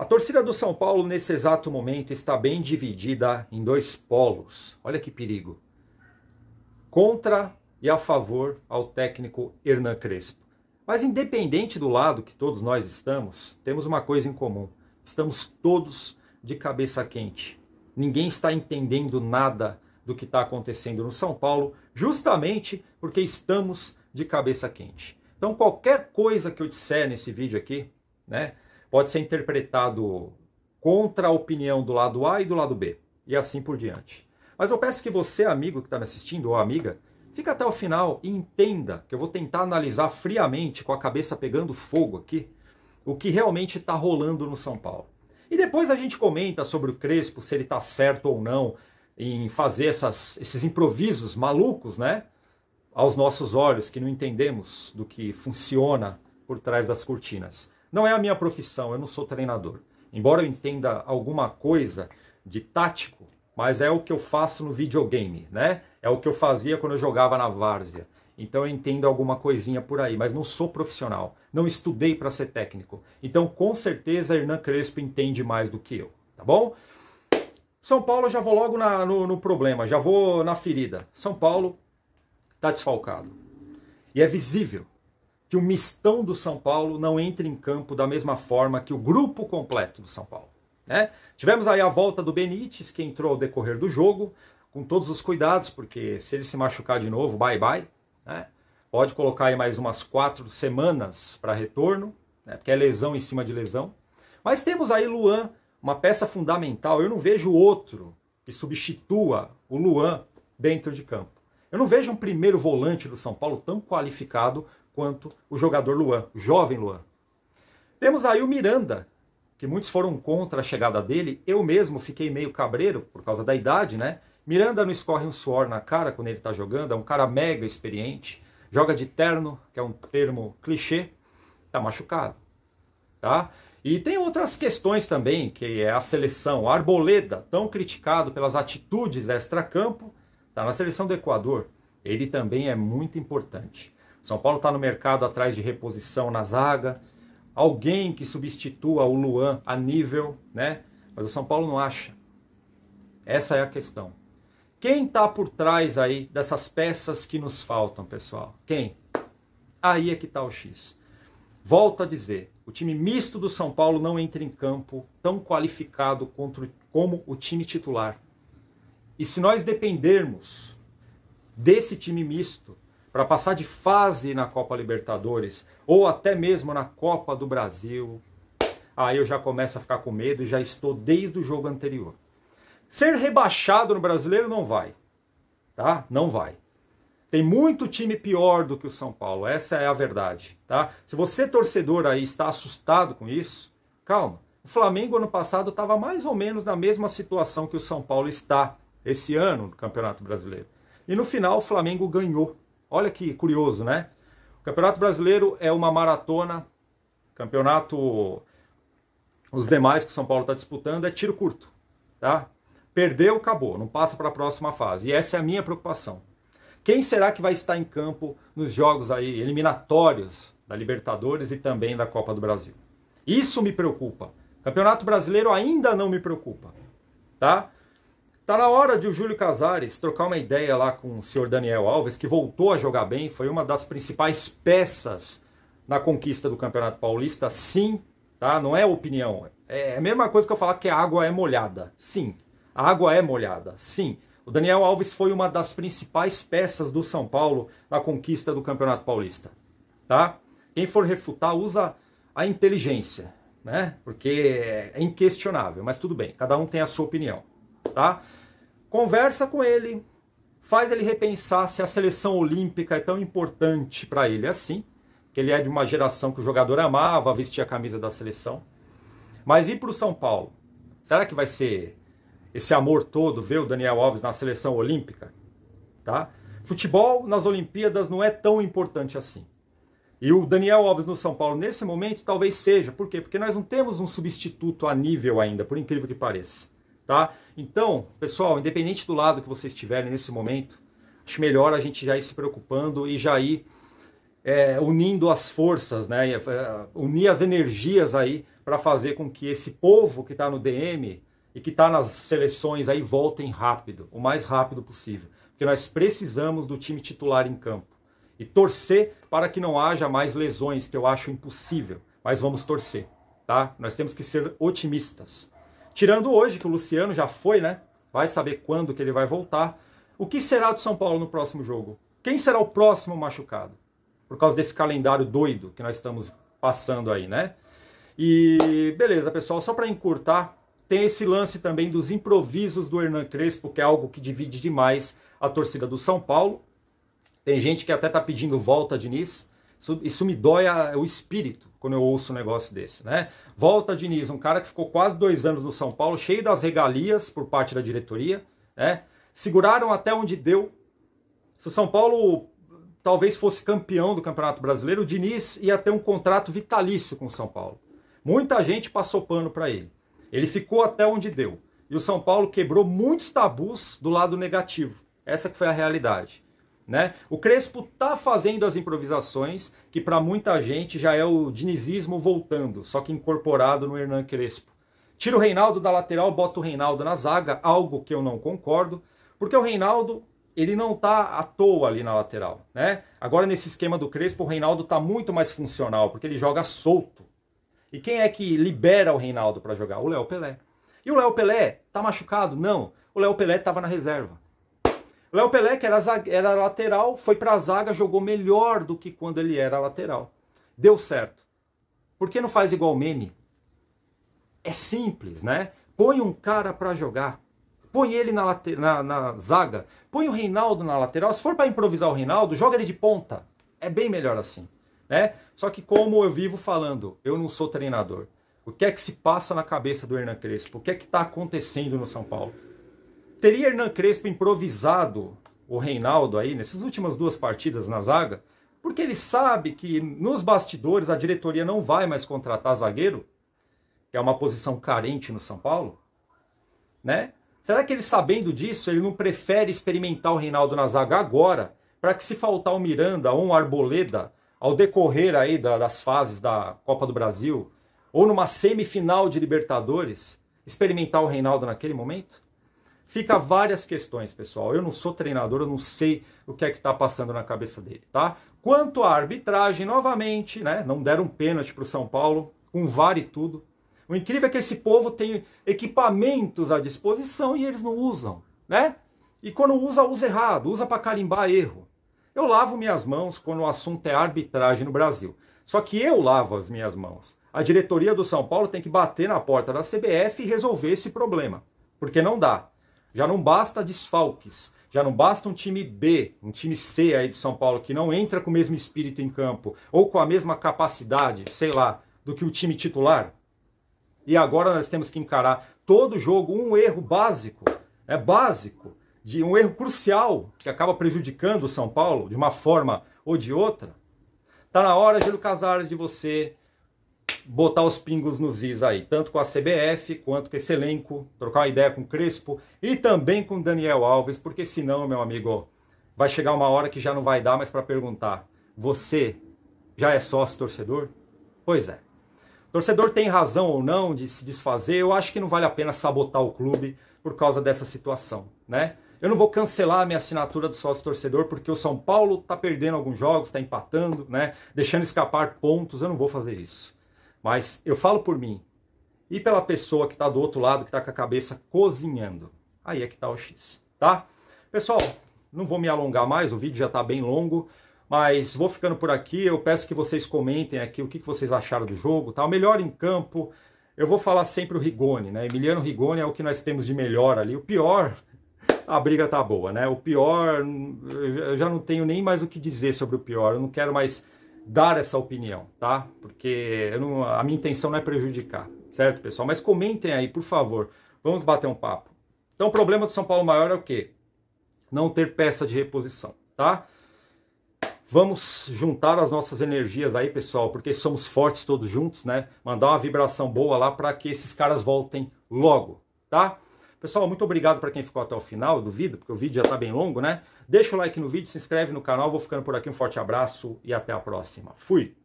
A torcida do São Paulo, nesse exato momento, está bem dividida em dois polos. Olha que perigo. Contra e a favor ao técnico Hernan Crespo. Mas independente do lado que todos nós estamos, temos uma coisa em comum. Estamos todos de cabeça quente. Ninguém está entendendo nada do que está acontecendo no São Paulo, justamente porque estamos de cabeça quente. Então qualquer coisa que eu disser nesse vídeo aqui, né, pode ser interpretado contra a opinião do lado A e do lado B, e assim por diante. Mas eu peço que você, amigo que está me assistindo, ou amiga, fique até o final e entenda que eu vou tentar analisar friamente, com a cabeça pegando fogo aqui, o que realmente está rolando no São Paulo. E depois a gente comenta sobre o Crespo, se ele está certo ou não em fazer esses improvisos malucos, né, aos nossos olhos, que não entendemos do que funciona por trás das cortinas. Não é a minha profissão, eu não sou treinador. Embora eu entenda alguma coisa de tático, mas é o que eu faço no videogame, né? É o que eu fazia quando eu jogava na várzea. Então eu entendo alguma coisinha por aí, mas não sou profissional. Não estudei para ser técnico. Então com certeza Hernan Crespo entende mais do que eu, tá bom? São Paulo, eu já vou logo no problema, já vou na ferida. São Paulo está desfalcado. E é visível que o mistão do São Paulo não entre em campo da mesma forma que o grupo completo do São Paulo, né? Tivemos aí a volta do Benítez, que entrou ao decorrer do jogo, com todos os cuidados, porque se ele se machucar de novo, bye bye, né? Pode colocar aí mais umas 4 semanas para retorno, né? Porque é lesão em cima de lesão. Mas temos aí Luan, uma peça fundamental. Eu não vejo outro que substitua o Luan dentro de campo. Eu não vejo um primeiro volante do São Paulo tão qualificado quanto o jogador Luan, o jovem Luan. Temos aí o Miranda, que muitos foram contra a chegada dele. Eu mesmo fiquei meio cabreiro por causa da idade, né? Miranda não escorre um suor na cara quando ele tá jogando, é um cara mega experiente, joga de terno, que é um termo clichê, tá machucado, tá? E tem outras questões também, que é a seleção. A Arboleda, tão criticado pelas atitudes extra-campo, tá na seleção do Equador. Ele também é muito importante. São Paulo está no mercado atrás de reposição na zaga, alguém que substitua o Luan a nível, né? Mas o São Paulo não acha. Essa é a questão. Quem está por trás aí dessas peças que nos faltam, pessoal? Quem? Aí é que está o X. Volto a dizer, o time misto do São Paulo não entra em campo tão qualificado como o time titular. E se nós dependermos desse time misto para passar de fase na Copa Libertadores, ou até mesmo na Copa do Brasil, aí eu já começo a ficar com medo e já estou desde o jogo anterior. Ser rebaixado no Brasileiro não vai, tá? Não vai. Tem muito time pior do que o São Paulo, essa é a verdade, tá? Se você, torcedor, aí está assustado com isso, calma. O Flamengo, ano passado, estava mais ou menos na mesma situação que o São Paulo está esse ano no Campeonato Brasileiro. E no final o Flamengo ganhou. Olha que curioso, né? O Campeonato Brasileiro é uma maratona, campeonato, os demais que o São Paulo está disputando, é tiro curto, tá? Perdeu, acabou, não passa para a próxima fase. E essa é a minha preocupação. Quem será que vai estar em campo nos jogos aí eliminatórios da Libertadores e também da Copa do Brasil? Isso me preocupa. Campeonato Brasileiro ainda não me preocupa, tá? Tá na hora de o Júlio Casares trocar uma ideia lá com o senhor Daniel Alves, que voltou a jogar bem, foi uma das principais peças na conquista do Campeonato Paulista, sim, tá? Não é opinião, é a mesma coisa que eu falar que a água é molhada, sim, a água é molhada, sim. O Daniel Alves foi uma das principais peças do São Paulo na conquista do Campeonato Paulista, tá? Quem for refutar, usa a inteligência, né? Porque é inquestionável, mas tudo bem, cada um tem a sua opinião, tá? Conversa com ele, faz ele repensar se a seleção olímpica é tão importante para ele assim, que ele é de uma geração que o jogador amava vestir a camisa da seleção. Mas ir para o São Paulo, será que vai ser esse amor todo ver o Daniel Alves na seleção olímpica? Tá? Futebol nas Olimpíadas não é tão importante assim. E o Daniel Alves no São Paulo nesse momento talvez seja. Por quê? Porque nós não temos um substituto a nível ainda, por incrível que pareça. Tá? Então, pessoal, independente do lado que vocês estiverem nesse momento, acho melhor a gente já ir se preocupando e já ir unindo as forças, né? Unir as energias aí para fazer com que esse povo que está no DM e que está nas seleções aí voltem rápido, o mais rápido possível. Porque nós precisamos do time titular em campo. E torcer para que não haja mais lesões, que eu acho impossível. Mas vamos torcer, tá? Nós temos que ser otimistas. Tirando hoje, que o Luciano já foi, né? Vai saber quando que ele vai voltar. O que será do São Paulo no próximo jogo? Quem será o próximo machucado? Por causa desse calendário doido que nós estamos passando aí, né? E beleza, pessoal, só para encurtar, tem esse lance também dos improvisos do Hernan Crespo, que é algo que divide demais a torcida do São Paulo. Tem gente que até tá pedindo volta Diniz. Isso me dói o espírito quando eu ouço um negócio desse, né? Volta Diniz, um cara que ficou quase 2 anos no São Paulo, cheio das regalias por parte da diretoria, né? Seguraram até onde deu. Se o São Paulo talvez fosse campeão do Campeonato Brasileiro, o Diniz ia ter um contrato vitalício com o São Paulo. Muita gente passou pano para ele. Ele ficou até onde deu. E o São Paulo quebrou muitos tabus do lado negativo. Essa que foi a realidade, né? O Crespo tá fazendo as improvisações, que para muita gente já é o dinizismo voltando, só que incorporado no Hernan Crespo. Tira o Reinaldo da lateral, bota o Reinaldo na zaga, algo que eu não concordo, porque o Reinaldo, ele não tá à toa ali na lateral, né? Agora nesse esquema do Crespo, o Reinaldo tá muito mais funcional, porque ele joga solto. E quem é que libera o Reinaldo para jogar? O Léo Pelé. E o Léo Pelé tá machucado? Não. O Léo Pelé tava na reserva. O Léo Pelé, que era lateral, foi para a zaga, jogou melhor do que quando ele era lateral. Deu certo. Por que não faz igual o meme? É simples, né? Põe um cara para jogar. Põe ele na zaga. Põe o Reinaldo na lateral. Se for para improvisar o Reinaldo, joga ele de ponta. É bem melhor assim, né? Só que como eu vivo falando, eu não sou treinador. O que é que se passa na cabeça do Hernan Crespo? O que é que está acontecendo no São Paulo? Teria Hernan Crespo improvisado o Reinaldo aí nessas últimas 2 partidas na zaga, porque ele sabe que nos bastidores a diretoria não vai mais contratar zagueiro, que é uma posição carente no São Paulo, né? Será que ele, sabendo disso, ele não prefere experimentar o Reinaldo na zaga agora, para que se faltar o Miranda ou um Arboleda ao decorrer aí das fases da Copa do Brasil, ou numa semifinal de Libertadores, experimentar o Reinaldo naquele momento? Fica várias questões, pessoal. Eu não sou treinador, eu não sei o que é que está passando na cabeça dele, tá? Quanto à arbitragem, novamente, né? Não deram um pênalti para o São Paulo, um VAR e tudo. O incrível é que esse povo tem equipamentos à disposição e eles não usam, né? E quando usa errado, usa para carimbar erro. Eu lavo minhas mãos quando o assunto é arbitragem no Brasil. Só que eu lavo as minhas mãos. A diretoria do São Paulo tem que bater na porta da CBF e resolver esse problema, porque não dá. Já não basta desfalques, já não basta um time B, um time C aí de São Paulo que não entra com o mesmo espírito em campo ou com a mesma capacidade, sei lá, do que o time titular. E agora nós temos que encarar todo jogo um erro básico, de um erro crucial que acaba prejudicando o São Paulo de uma forma ou de outra. Tá na hora, Júlio Casares, de você botar os pingos nos is aí, tanto com a CBF, quanto com esse elenco, trocar uma ideia com o Crespo e também com o Daniel Alves, porque senão, meu amigo, vai chegar uma hora que já não vai dar mais para perguntar: você já é sócio torcedor? Pois é. Torcedor tem razão ou não de se desfazer? Eu acho que não vale a pena sabotar o clube por causa dessa situação, né? Eu não vou cancelar a minha assinatura do sócio-torcedor porque o São Paulo tá perdendo alguns jogos, tá empatando, né? Deixando escapar pontos, eu não vou fazer isso. Mas eu falo por mim e pela pessoa que está do outro lado, que está com a cabeça cozinhando. Aí é que está o X, tá? Pessoal, não vou me alongar mais, o vídeo já está bem longo, mas vou ficando por aqui. Eu peço que vocês comentem aqui o que vocês acharam do jogo, tá? O melhor em campo, eu vou falar sempre o Rigoni, né? Emiliano Rigoni é o que nós temos de melhor ali. O pior, a briga tá boa, né? O pior, eu já não tenho nem mais o que dizer sobre o pior, eu não quero mais dar essa opinião, tá? Porque eu não, a minha intenção não é prejudicar, certo, pessoal? Mas comentem aí, por favor. Vamos bater um papo. Então, o problema do São Paulo maior é o quê? Não ter peça de reposição, tá? Vamos juntar as nossas energias aí, pessoal, porque somos fortes todos juntos, né? Mandar uma vibração boa lá para que esses caras voltem logo, tá? Pessoal, muito obrigado para quem ficou até o final, eu duvido, porque o vídeo já está bem longo, né? Deixa o like no vídeo, se inscreve no canal, vou ficando por aqui, um forte abraço e até a próxima. Fui!